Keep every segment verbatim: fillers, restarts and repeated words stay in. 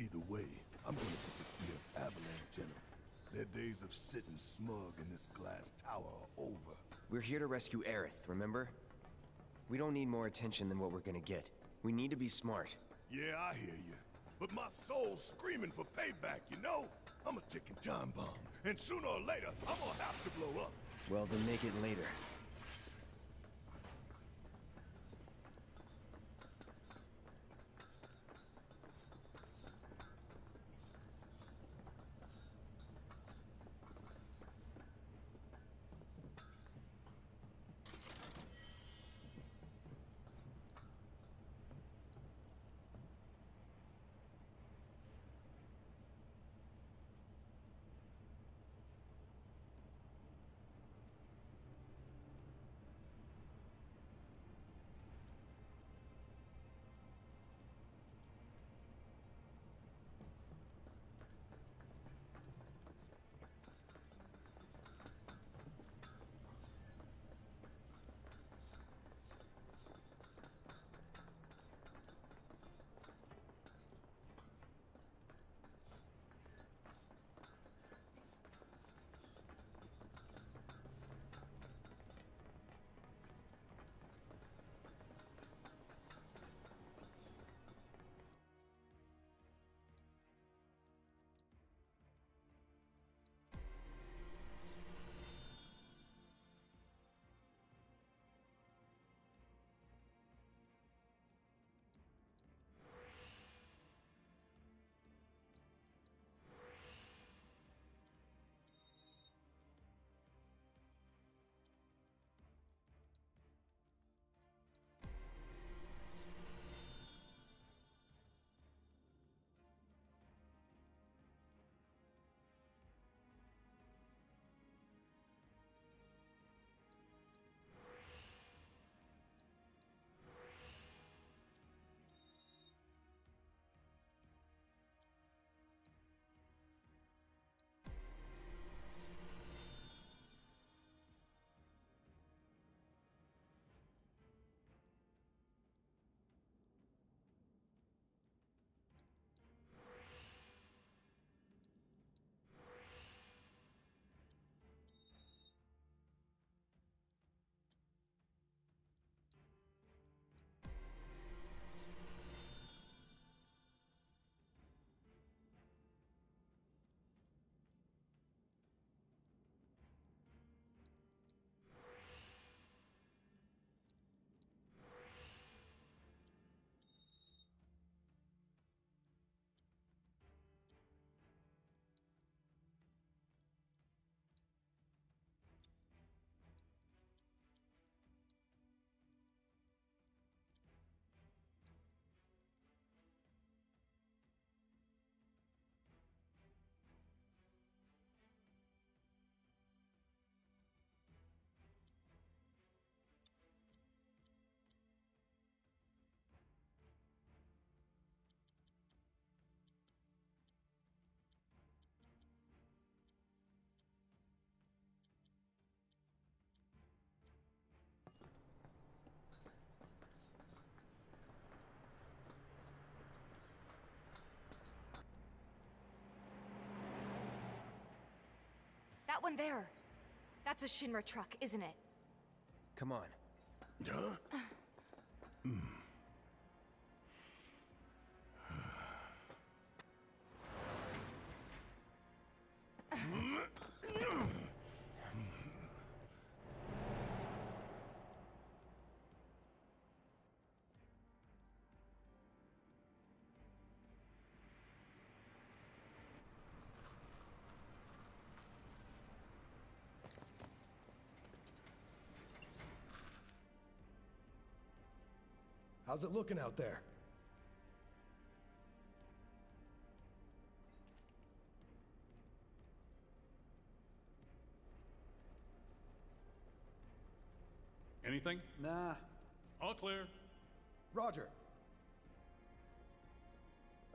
Either way, I'm gonna put the Avalanche in them. Their days of sitting smug in this glass tower are over. We're here to rescue Aerith, remember? We don't need more attention than what we're gonna get. We need to be smart. Yeah, I hear you. But my soul's screaming for payback, you know? I'm a ticking time bomb, and sooner or later, I'm gonna have to blow up. Well, then make it later. That one there. That's a Shinra truck, isn't it? Come on. Huh? mm. How's it looking out there? Anything? Nah. All clear. Roger.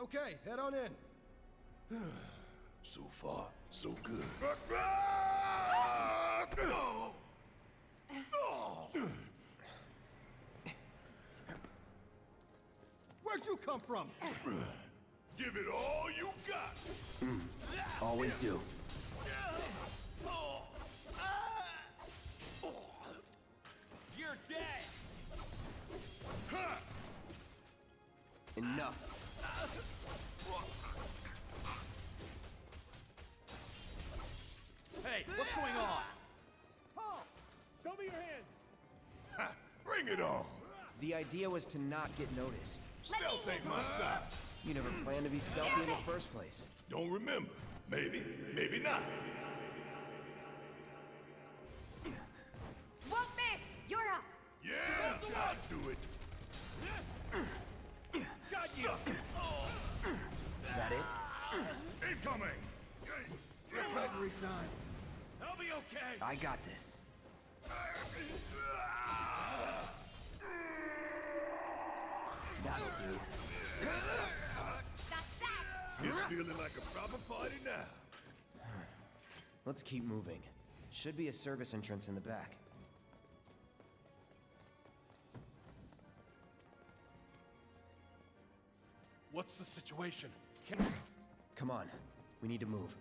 Okay, head on in. So far, so good. No! Where'd you come from? Give it all you got. Mm. Always do. You're dead. Enough. Hey, what's going on? Paul, show me your hands. Ha, bring it on. The idea was to not get noticed. Stealth ain't my style. You never planned to be stealthy in the first place. Don't remember. Maybe, maybe not. Won't miss. You're up. Yeah, I'll do it. Got you. Oh. That it? Incoming. Recovery time. I'll be okay. I got this. That'll do. That's that. It's feeling like a proper party now. Let's keep moving. Should be a service entrance in the back. What's the situation? Can I... Come on. We need to move.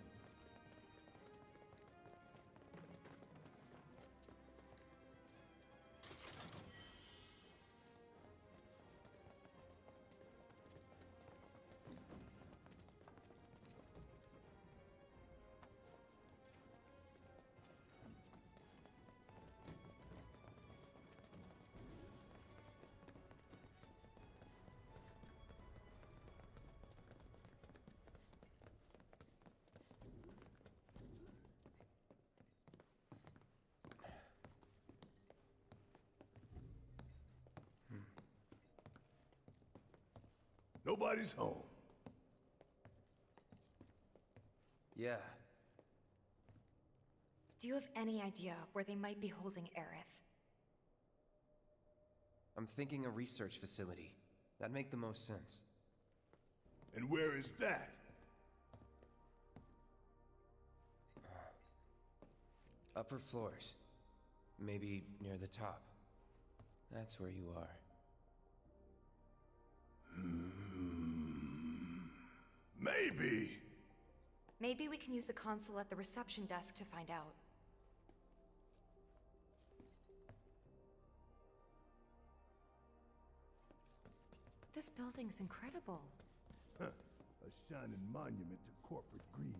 Nobody's home. Yeah. Do you have any idea where they might be holding Aerith? I'm thinking a research facility. That'd make the most sense. And where is that? Uh, upper floors. Maybe near the top. That's where you are. Maybe. Maybe we can use the console at the reception desk to find out. This building's incredible. Huh. A shining monument to corporate greed.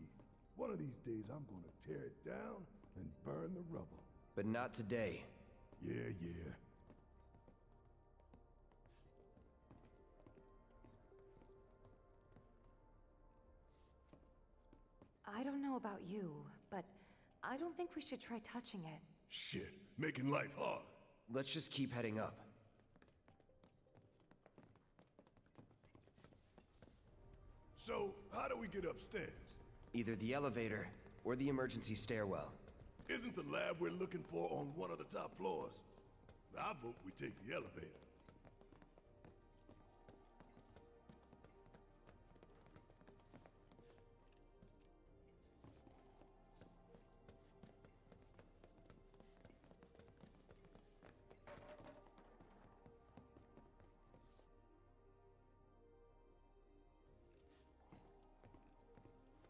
One of these days I'm gonna tear it down and burn the rubble. But not today. Yeah, yeah. I don't know about you, but I don't think we should try touching it. Shit, making life hard. Let's just keep heading up. So, how do we get upstairs? Either the elevator or the emergency stairwell. Isn't the lab we're looking for on one of the top floors? I vote we take the elevator.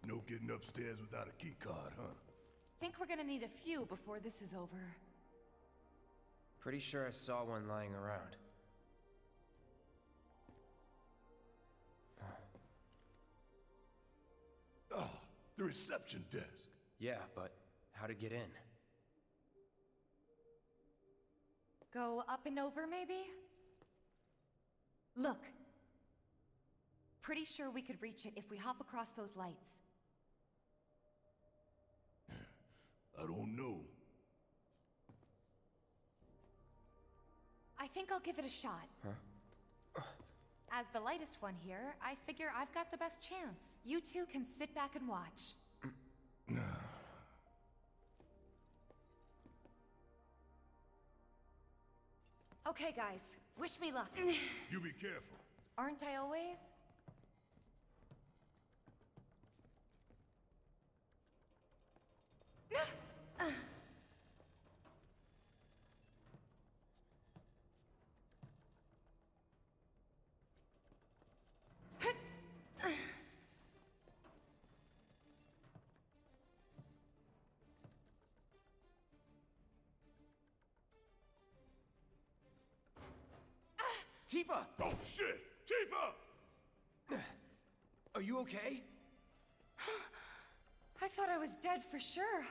No getting upstairs without a key card, huh? Think we're gonna need a few before this is over. Pretty sure I saw one lying around. Oh, the reception desk. Yeah, but how to get in? Go up and over, maybe? Look. Pretty sure we could reach it if we hop across those lights. I don't know. I think I'll give it a shot. Huh? As the lightest one here, I figure I've got the best chance. You two can sit back and watch. Okay, guys. Wish me luck. You be careful. Aren't I always? Tifa! Oh shit! Tifa! Are you okay? I thought I was dead for sure.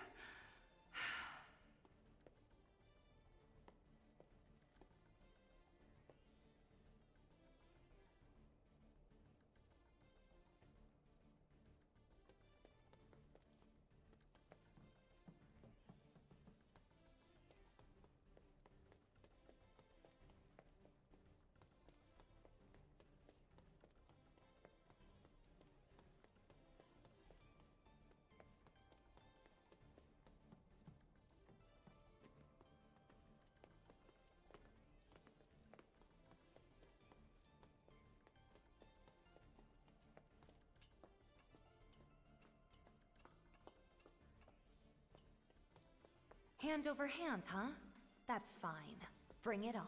Hand over hand, huh? That's fine. Bring it on.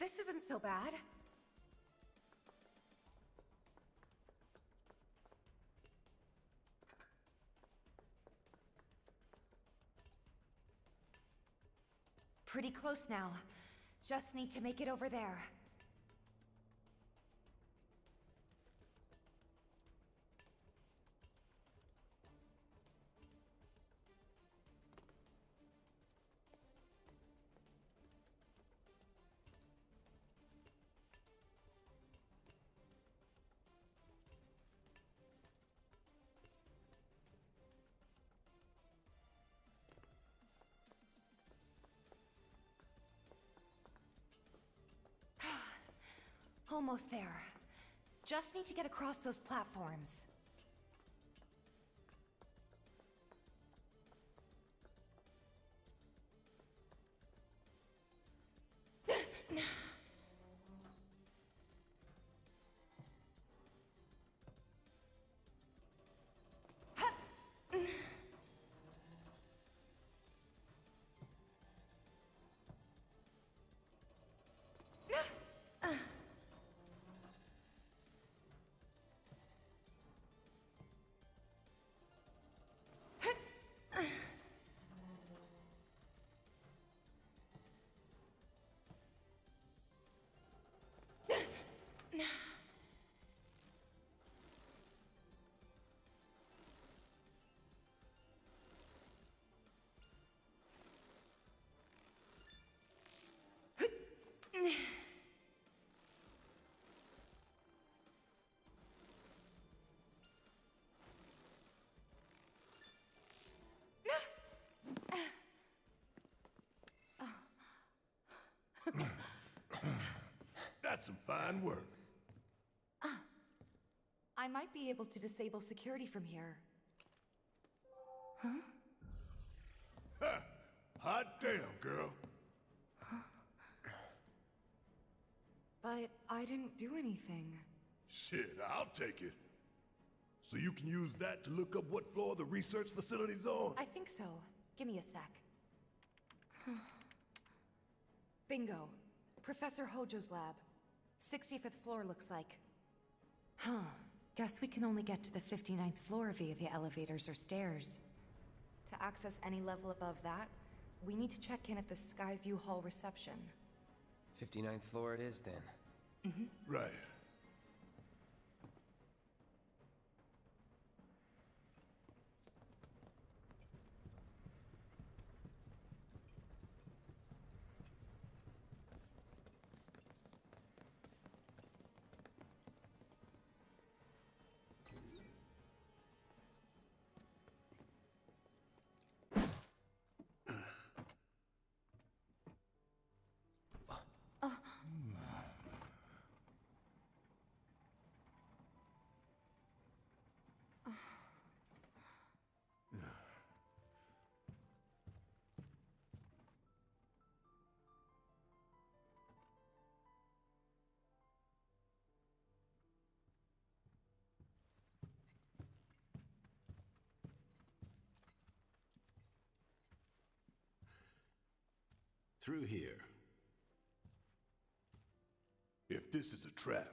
This isn't so bad. Pretty close now. Just need to make it over there. Almost there. Just need to get across those platforms. That's some fine work. Uh, I might be able to disable security from here. Huh? Ha! Hot damn, girl. But I didn't do anything. Shit, I'll take it. So you can use that to look up what floor the research facility's on? I think so. Give me a sec. Bingo. Professor Hojo's lab. sixty-fifth floor looks like. Huh. Guess we can only get to the fifty-ninth floor via the elevators or stairs. To access any level above that, we need to check in at the Skyview Hall reception. fifty-ninth floor it is, then. Mm-hmm. Right. through here. If this is a trap,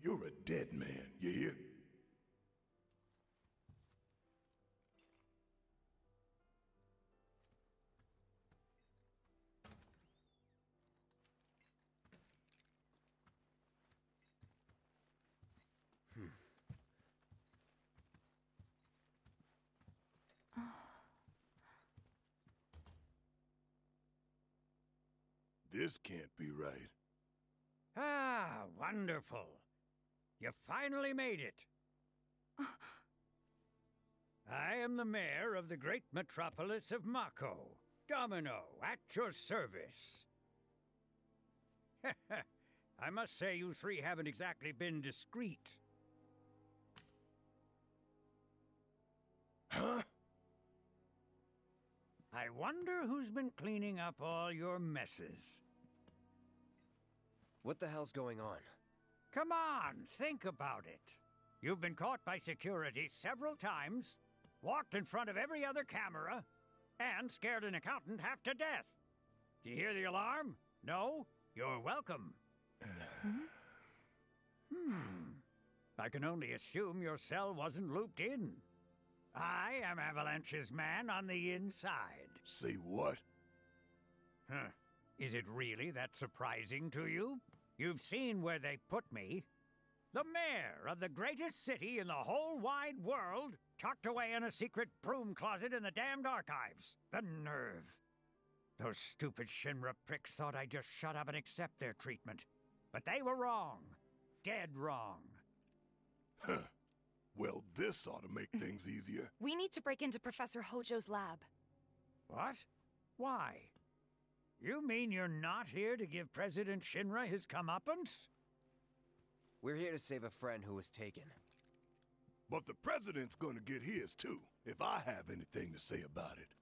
you're a dead man, you hear? Hmm. This can't be right. Ah, wonderful. You finally made it. I am the mayor of the great metropolis of Mako. Domino, at your service. I must say you three haven't exactly been discreet. Huh? I wonder who's been cleaning up all your messes. What the hell's going on? Come on, think about it. You've been caught by security several times, walked in front of every other camera, and scared an accountant half to death. Do you hear the alarm? No? You're welcome. Hmm? Hmm. I can only assume your cell wasn't looped in. I am Avalanche's man on the inside. Say what? Huh. Is it really that surprising to you? You've seen where they put me. The mayor of the greatest city in the whole wide world, tucked away in a secret broom closet in the damned archives. The nerve. Those stupid Shinra pricks thought I'd just shut up and accept their treatment. But they were wrong. Dead wrong. Huh. Well, this ought to make things easier. We need to break into Professor Hojo's lab. What? Why? You mean you're not here to give President Shinra his comeuppance? We're here to save a friend who was taken. But the president's gonna get his, too, if I have anything to say about it.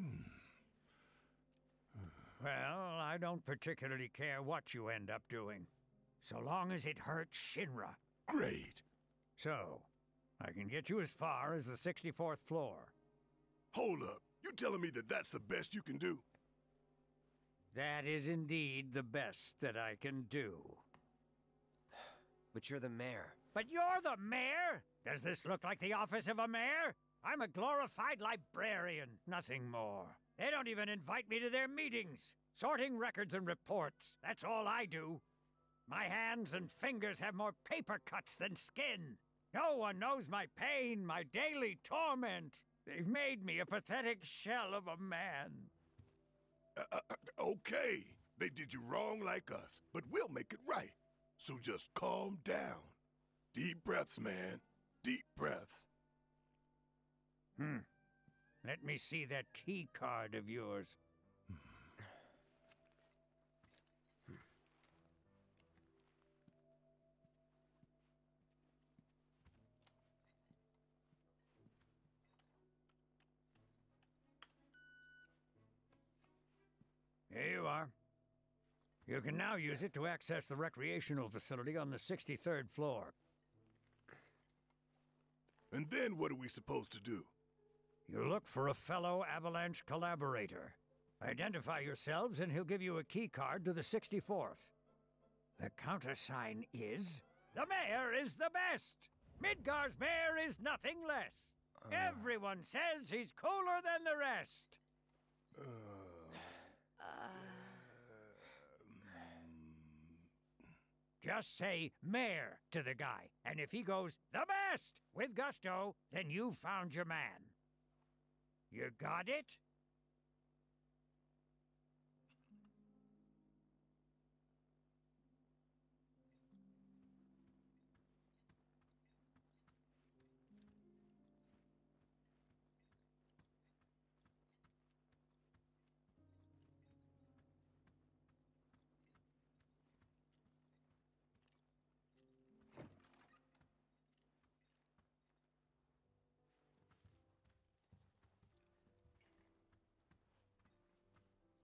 Mm. Well, I don't particularly care what you end up doing, so long as it hurts Shinra. Great. So, I can get you as far as the sixty-fourth floor. Hold up. You telling me that that's the best you can do? That is indeed the best that I can do. But you're the mayor. But you're the mayor? Does this look like the office of a mayor? I'm a glorified librarian, nothing more. They don't even invite me to their meetings. Sorting records and reports, that's all I do. My hands and fingers have more paper cuts than skin. No one knows my pain, my daily torment. They've made me a pathetic shell of a man. Uh, uh, okay, they did you wrong like us, but we'll make it right. So just calm down. Deep breaths, man. Deep breaths. Hmm. Let me see that key card of yours. Here you are. You can now use it to access the recreational facility on the sixty-third floor. And then what are we supposed to do? You look for a fellow Avalanche collaborator. Identify yourselves and he'll give you a key card to the sixty-fourth. The countersign is... The mayor is the best! Midgar's mayor is nothing less! Uh... Everyone says he's cooler than the rest! Uh... Just say mayor to the guy, and if he goes the best with gusto, then you found your man. You got it?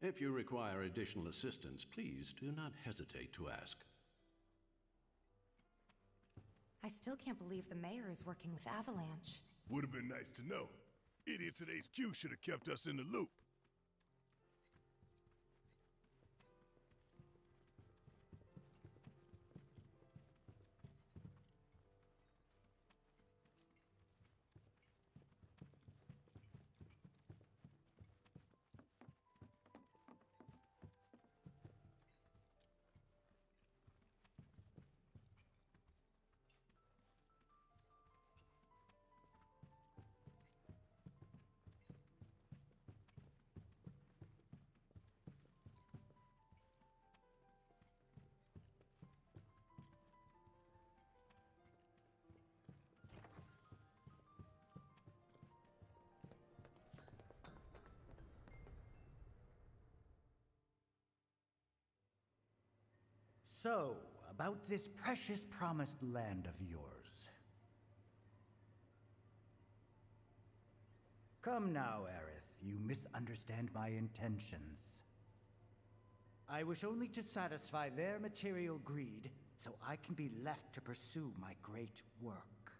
If you require additional assistance, please do not hesitate to ask. I still can't believe the mayor is working with Avalanche. Would have been nice to know. Idiots at H Q should have kept us in the loop. So, about this precious promised land of yours. Come now, Aerith, you misunderstand my intentions. I wish only to satisfy their material greed, so I can be left to pursue my great work.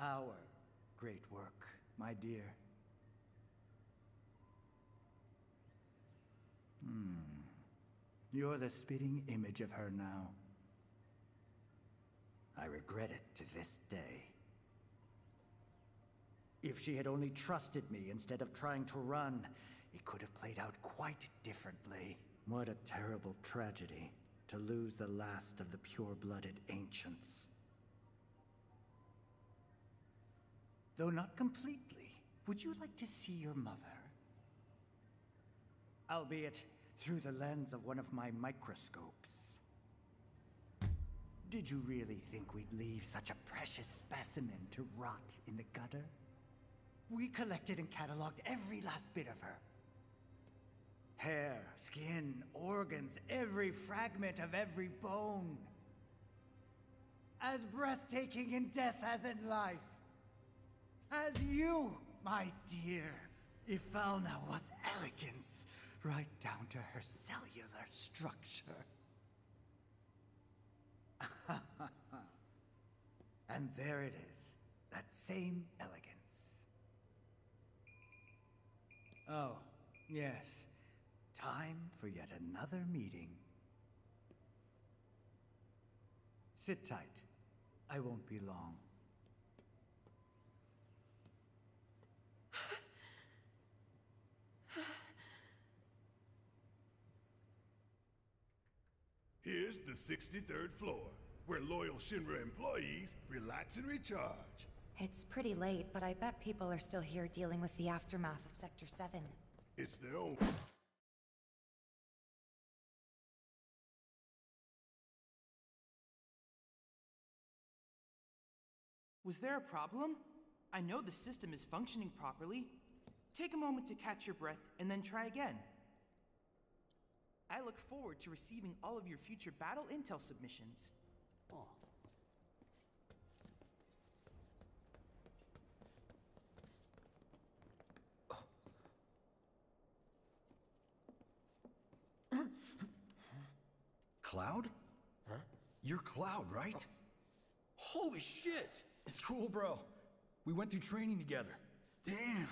Our great work, my dear. Hmm. You're the spitting image of her now. I regret it to this day. If she had only trusted me instead of trying to run, it could have played out quite differently. What a terrible tragedy to lose the last of the pure-blooded ancients. Though not completely, would you like to see your mother? Albeit through the lens of one of my microscopes. Did you really think we'd leave such a precious specimen to rot in the gutter? We collected and catalogued every last bit of her. Hair, skin, organs, every fragment of every bone. As breathtaking in death as in life. As you, my dear. Ifelna was elegance, right down to her cellular structure. And there it is, that same elegance. Oh, yes. Time for yet another meeting. Sit tight. I won't be long. Here's the sixty-third floor, where loyal Shinra employees relax and recharge. It's pretty late, but I bet people are still here dealing with the aftermath of Sector seven. It's their own... Was there a problem? I know the system is functioning properly. Take a moment to catch your breath and then try again. I look forward to receiving all of your future battle intel submissions. Oh. Oh. Cloud? Huh? You're Cloud, right? Oh. Holy shit! It's cool, bro. We went through training together. Damn.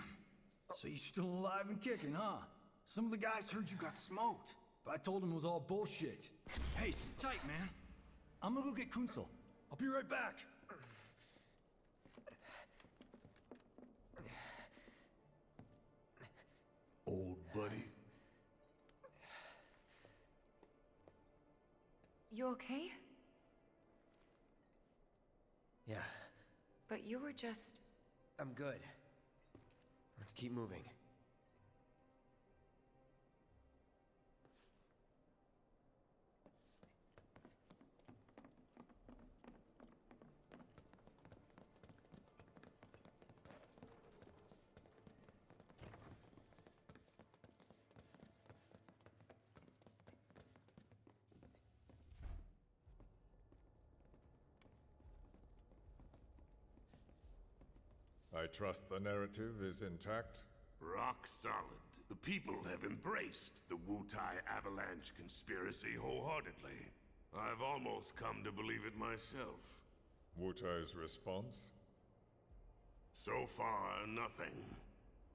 So you're still alive and kicking, huh? Some of the guys heard you got smoked. But I told them it was all bullshit. Hey, sit tight, man. I'm gonna go get Kunzel. I'll be right back. Old buddy. You okay? Yeah. But you were just... I'm good. Let's keep moving. I trust the narrative is intact. Rock solid. The people have embraced the Wutai Avalanche conspiracy wholeheartedly. I've almost come to believe it myself. Wutai's response? So far, nothing.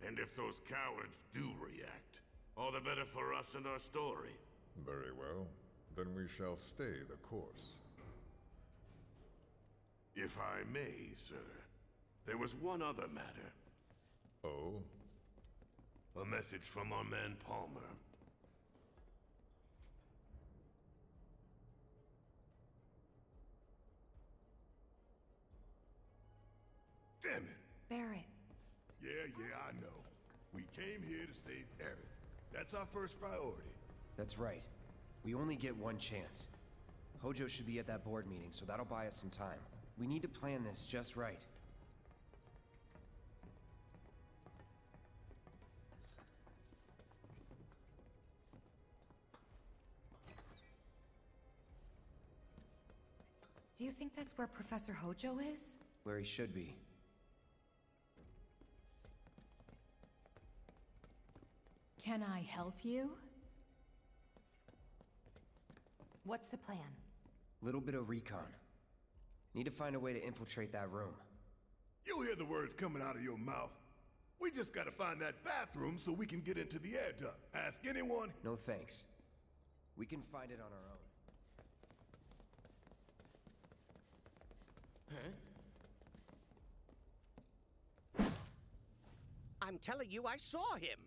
And if those cowards do react, all the better for us and our story. Very well. Then we shall stay the course. If I may, sir. There was one other matter. Oh? A message from our man Palmer. Damn it! Barret. Yeah, yeah, I know. We came here to save Aerith. That's our first priority. That's right. We only get one chance. Hojo should be at that board meeting, so that'll buy us some time. We need to plan this just right. Do you think that's where Professor Hojo is? Where he should be. Can I help you? What's the plan? Little bit of recon. Need to find a way to infiltrate that room. You hear the words coming out of your mouth. We just gotta find that bathroom so we can get into the air duct. Ask anyone. No thanks. We can find it on our own. Huh? I'm telling you, I saw him.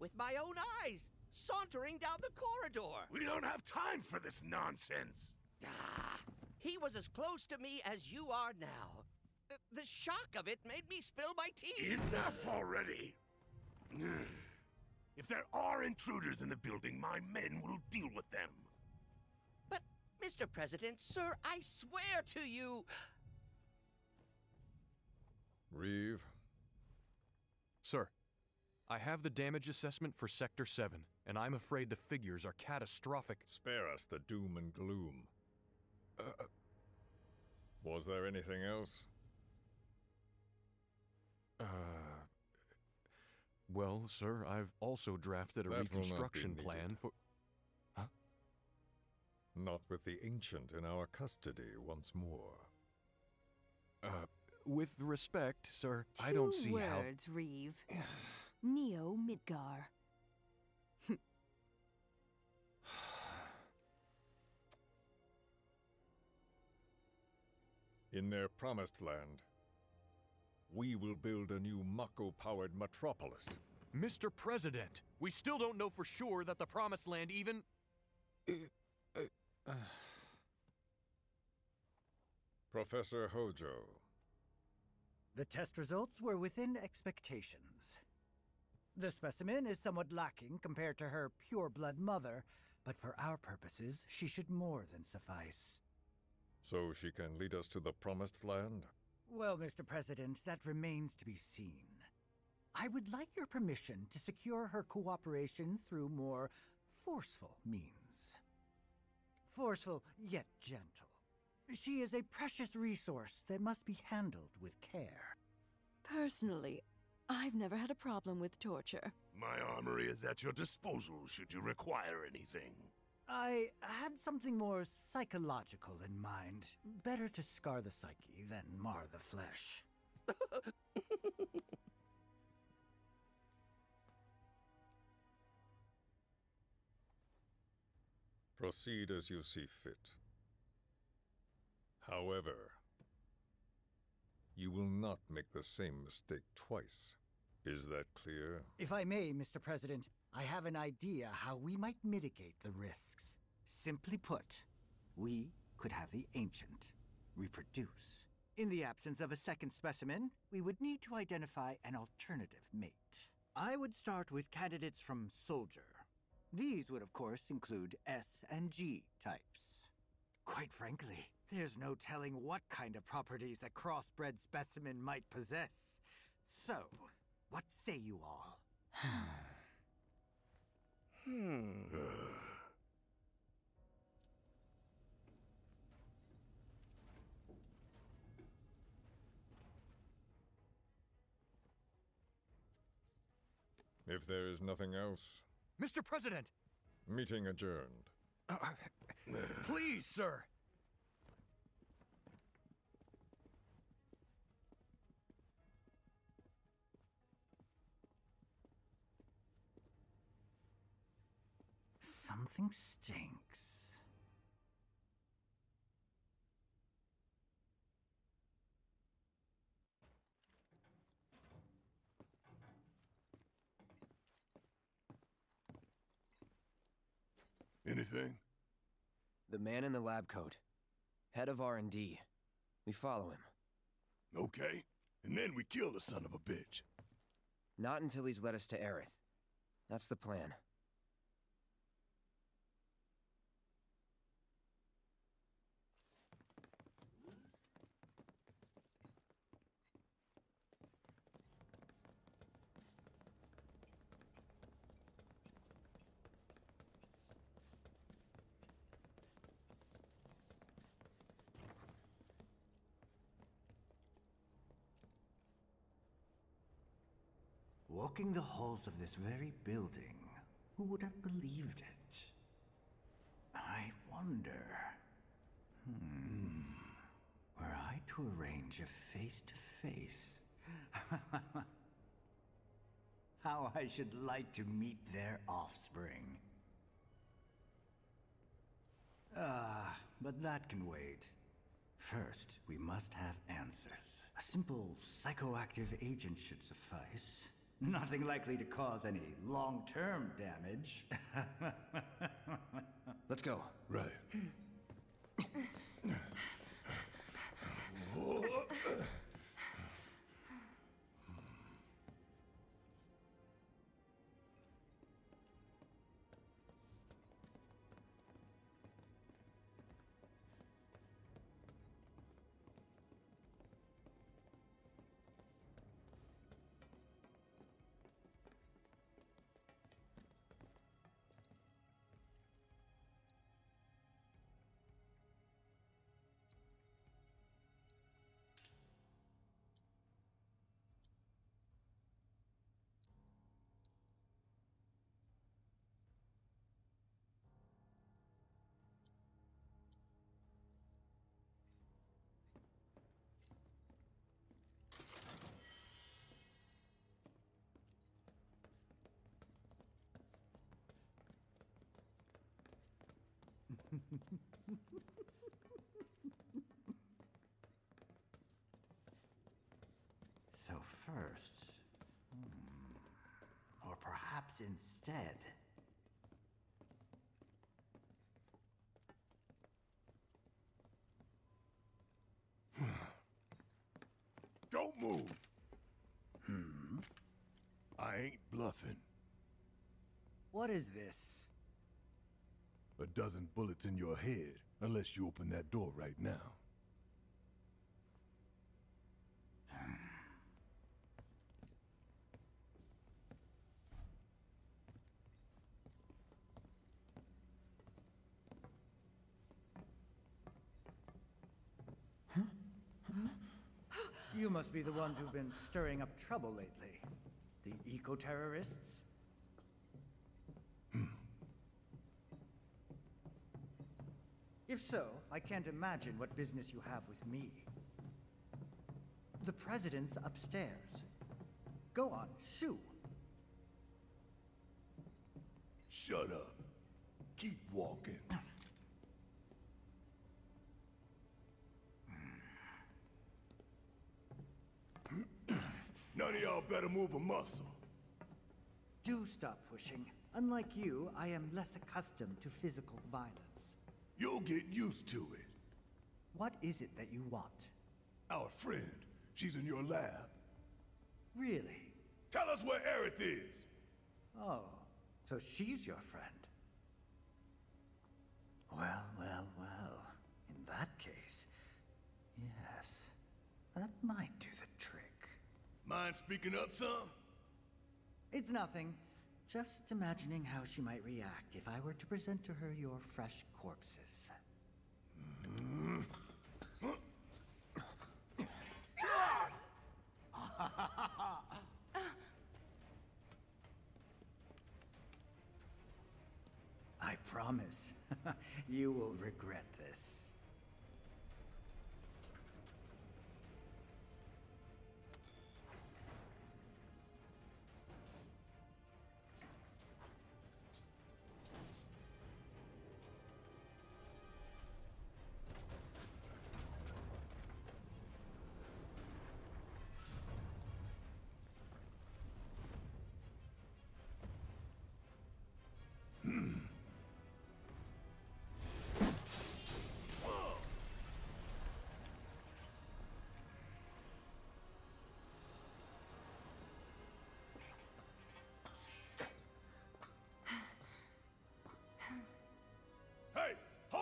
With my own eyes, sauntering down the corridor. We don't have time for this nonsense. Ah, he was as close to me as you are now. The, the shock of it made me spill my tea. Enough already. If there are intruders in the building, my men will deal with them. But, Mister President, sir, I swear to you. Reeve. Sir. I have the damage assessment for Sector seven, and I'm afraid the figures are catastrophic. Spare us the doom and gloom. Uh, was there anything else? Uh... Well, sir, I've also drafted a that reconstruction plan for... Huh? Not with the Ancient in our custody once more. Uh... With respect, sir, Two I don't see words, how- Two words, Reeve. Neo Midgar. In their promised land, we will build a new Mako-powered metropolis. Mister President, we still don't know for sure that the promised land even- Professor Hojo. The test results were within expectations. The specimen is somewhat lacking compared to her pure-blood mother, but for our purposes, she should more than suffice. So she can lead us to the promised land? Well, Mister President, that remains to be seen. I would like your permission to secure her cooperation through more forceful means. Forceful, yet gentle. She is a precious resource that must be handled with care. Personally, I've never had a problem with torture. My armory is at your disposal should you require anything. I had something more psychological in mind. Better to scar the psyche than mar the flesh. Proceed as you see fit. However, you will not make the same mistake twice. Is that clear? If I may, Mister President, I have an idea how we might mitigate the risks. Simply put, we could have the Ancient reproduce. In the absence of a second specimen, we would need to identify an alternative mate. I would start with candidates from Soldier. These would, of course, include S and G types. Quite frankly, there's no telling what kind of properties a crossbred specimen might possess. So, what say you all? hmm. If there is nothing else... Mister President! Meeting adjourned. Uh, please, sir! Something stinks. Anything? The man in the lab coat. Head of R and D. We follow him. Okay. And then we kill the son of a bitch. Not until he's led us to Aerith. That's the plan. walking the halls of this very building. Who would have believed it? I wonder... Hmm... Were I to arrange a face-to-face... How I should like to meet their offspring. Ah, but that can wait. First, we must have answers. A simple psychoactive agent should suffice. Nothing likely to cause any long-term damage. Let's go. Right. So first, hmm, or perhaps instead, don't move. Hmm. I ain't bluffing. What is this? A dozen bullets in your head, unless you open that door right now. Huh? You must be the ones who've been stirring up trouble lately. The eco-terrorists? If so, I can't imagine what business you have with me. The president's upstairs. Go on, shoo! Shut up. Keep walking. None of y'all better move a muscle. Do stop pushing. Unlike you, I am less accustomed to physical violence. You'll get used to it. What is it that you want? Our friend. She's in your lab. Really? Tell us where Aerith is! Oh, so she's your friend. Well, well, well. In that case, yes. That might do the trick. Mind speaking up some? It's nothing. Just imagining how she might react if I were to present to her your fresh corpses. I promise, you will regret this.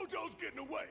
Joe's getting away.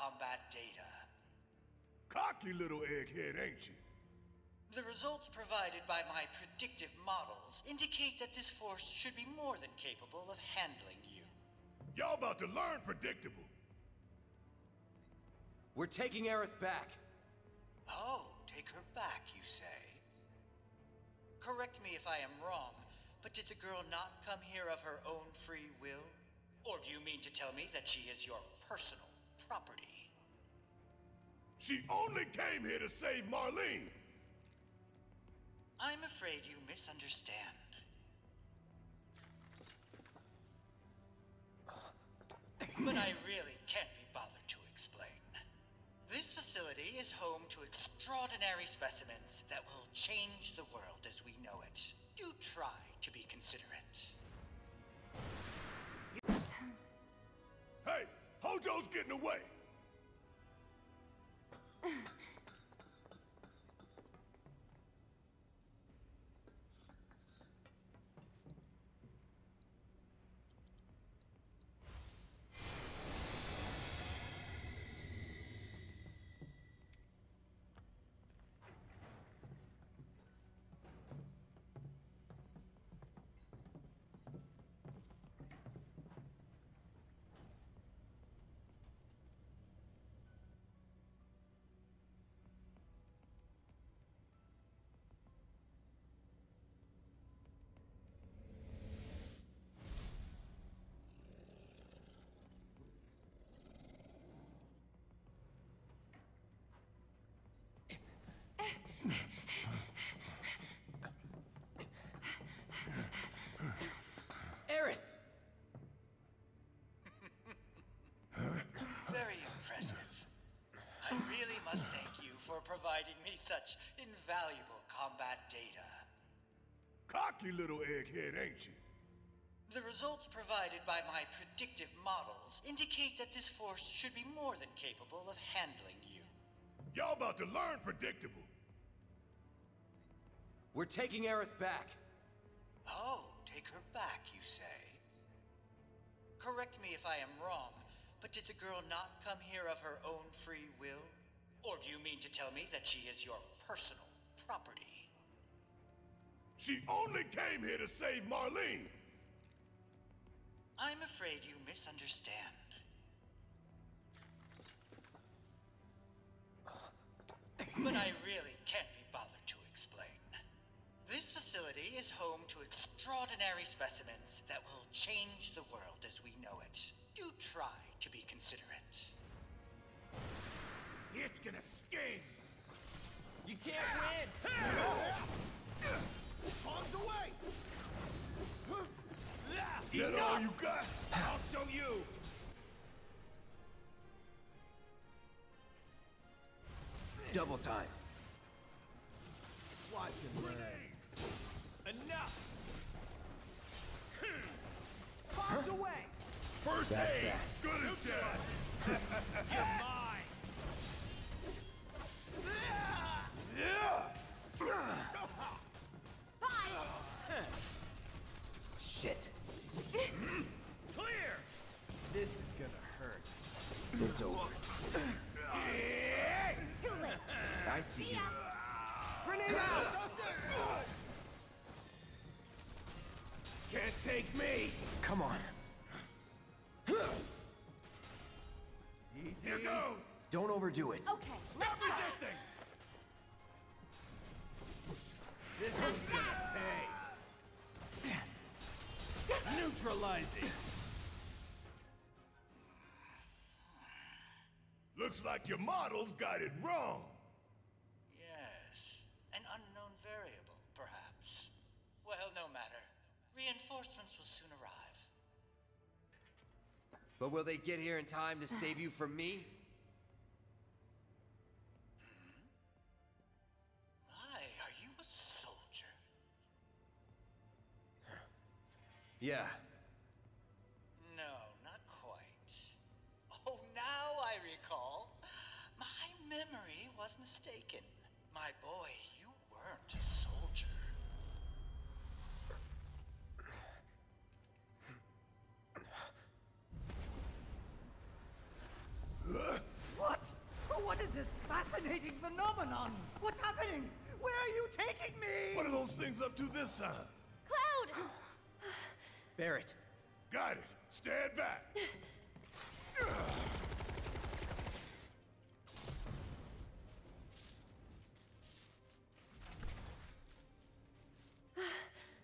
combat data. Cocky little egghead, ain't you? The results provided by my predictive models indicate that this force should be more than capable of handling you. Y'all about to learn predictable. We're taking Aerith back. Oh, take her back, you say? Correct me if I am wrong, but did the girl not come here of her own free will? Or do you mean to tell me that she is your personal property? She only came here to save Marlene! I'm afraid you misunderstand. But I really can't be bothered to explain. This facility is home to extraordinary specimens that will change the world as we know it. Do try to be considerate. Hey! Hojo's getting away! Aerith! Very impressive. I really must thank you for providing me such invaluable combat data. Cocky little egghead, ain't you? The results provided by my predictive models indicate that this force should be more than capable of handling you. Y'all about to learn predictable. We're taking Aerith back. Oh, take her back, you say? Correct me if I am wrong, but did the girl not come here of her own free will? Or do you mean to tell me that she is your personal property? She only came here to save Marlene! I'm afraid you misunderstand. But I really can't be bothered to explain. This facility is home to extraordinary specimens that will change the world as we know it. Do try to be considerate. It's gonna sting! You can't win! Arms away! Is that all you got? I'll show you! Double time. Watch him burn. Enough! Bombs huh? away! First That's aid! That. Good as dead! You're mine! Hi! Shit! Clear! This is gonna hurt. It's over. Too late! I see you. Grenade out! Can't take me! Come on. Easy. Here goes! Don't overdo it. Okay, stop resisting! This is gonna pay. Neutralizing! Looks like your models got it wrong. Yes. An unknown variable, perhaps. Well, no matter. Reinforcements will soon arrive. But will they get here in time to save you from me? Hmm? My, are you a soldier? Yeah. No, not quite. Oh, now I recall. My memory was mistaken. My boy, you weren't a soldier. is this fascinating phenomenon? What's happening? Where are you taking me? What are those things up to this time? Cloud! Barret. Got it. Stand back.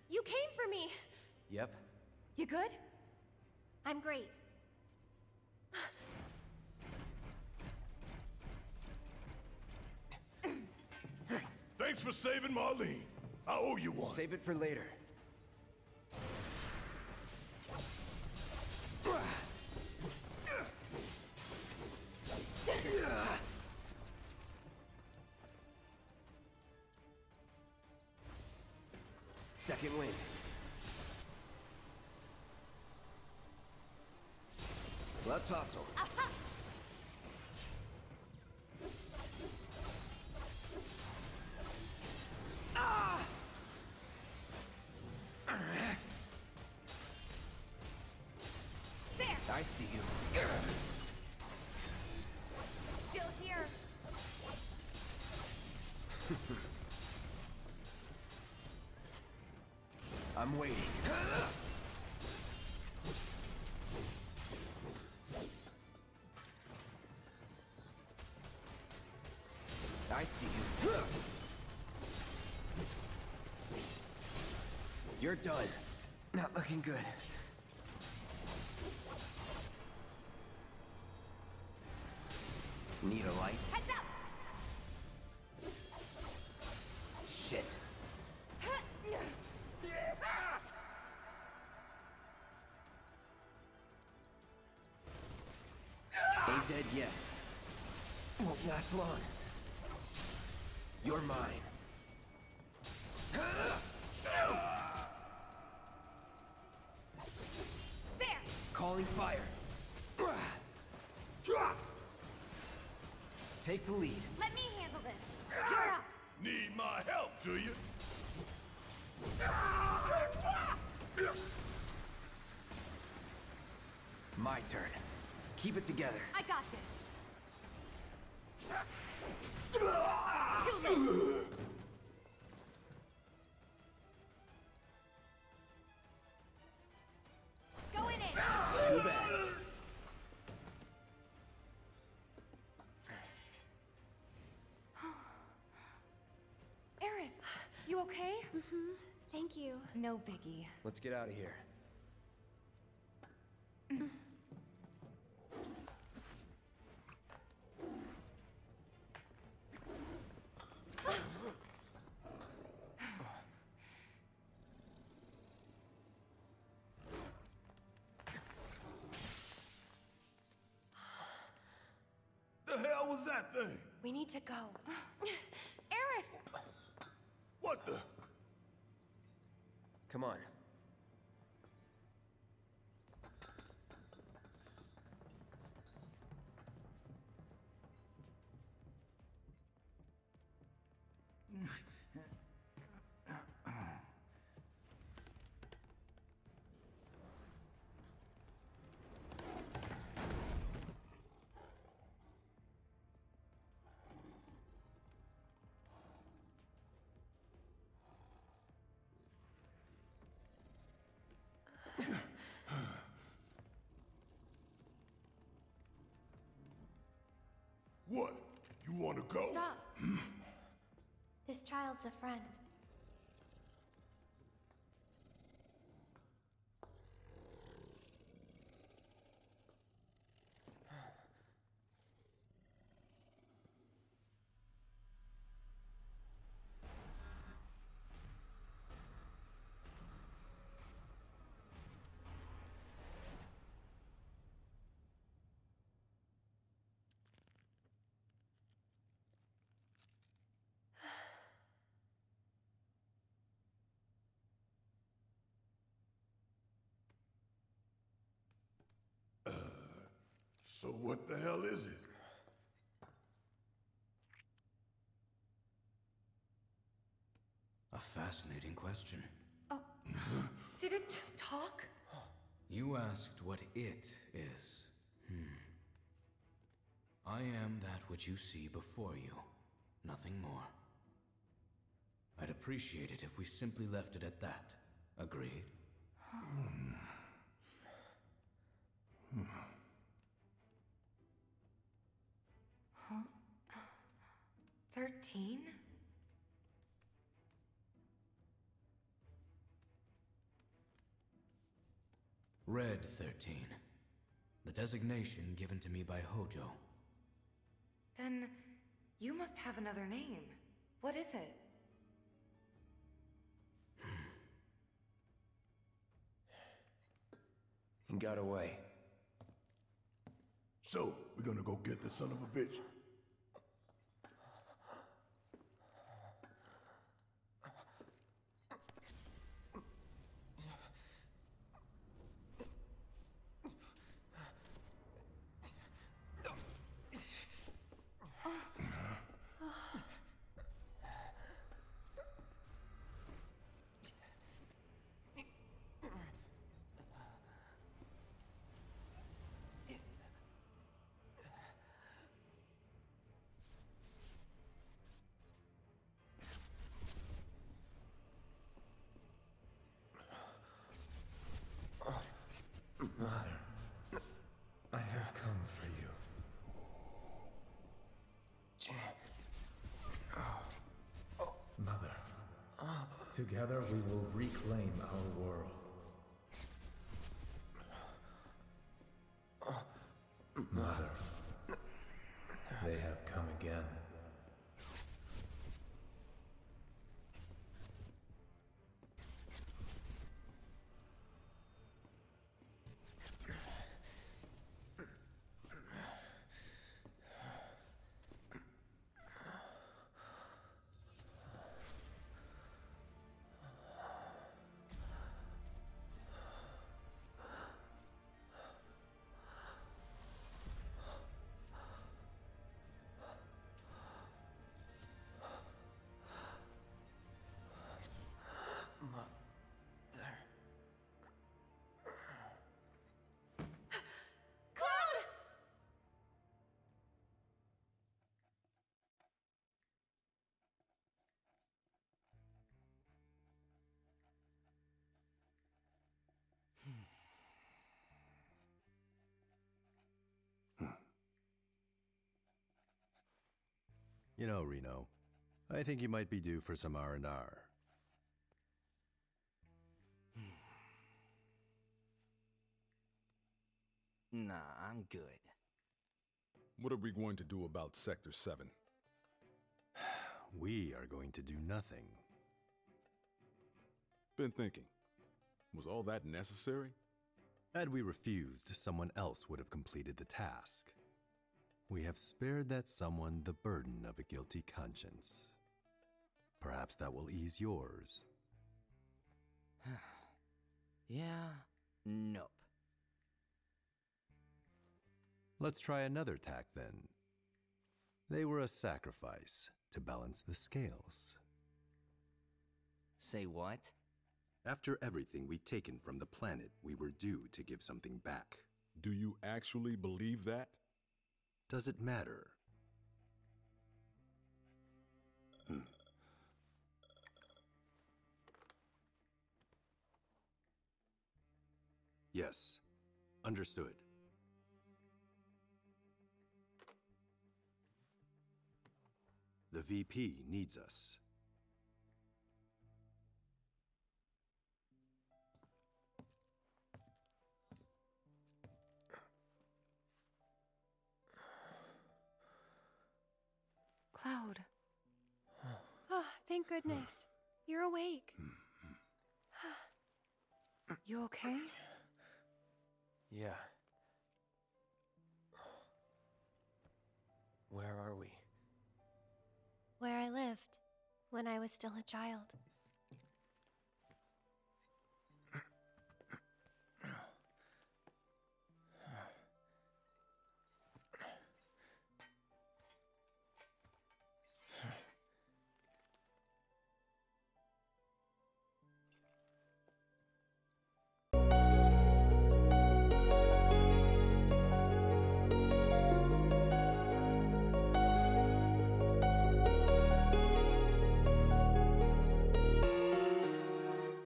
You came for me. Yep. You good? I'm great. Thanks for saving Marlene. I owe you one. Save it for later. Second wind. Let's hustle. Aha! I see you. Still here. I'm waiting. I see you. You're done. Not looking good. Need a light? Heads up! Shit. Ain't dead yet. Won't last long. You're mine. There! Calling fire. Take the lead. Let me handle this. You're up. Need my help, do you? My turn. Keep it together. I got this. Too late. No biggie. Let's get out of here. Mm. The hell was that thing? We need to go. Aerith! What the? Come on. What? You want to go? Stop. This child's a friend. So what the hell is it? A fascinating question. Oh, did it just talk? You asked what it is. Hmm. I am that which you see before you, nothing more. I'd appreciate it if we simply left it at that. Agreed? Hmm. Hmm. Huh? Thirteen? Red thirteen. The designation given to me by Hojo. Then, you must have another name. What is it? He got away. So, we're gonna go get the son of a bitch. Mother, I have come for you. Mother, together we will reclaim our world. Mother, they have come again. You know, Reno, I think you might be due for some R and R. Nah, I'm good. What are we going to do about Sector seven? We are going to do nothing. Been thinking. Was all that necessary? Had we refused, someone else would have completed the task. We have spared that someone the burden of a guilty conscience. Perhaps that will ease yours. Yeah, nope. Let's try another tack then. They were a sacrifice to balance the scales. Say what? After everything we've taken from the planet, we were due to give something back. Do you actually believe that? Does it matter? Hmm. Yes, understood. The V P needs us. Cloud. Oh, thank goodness. You're awake. You okay? Yeah. Where are we? Where I lived when I was still a child.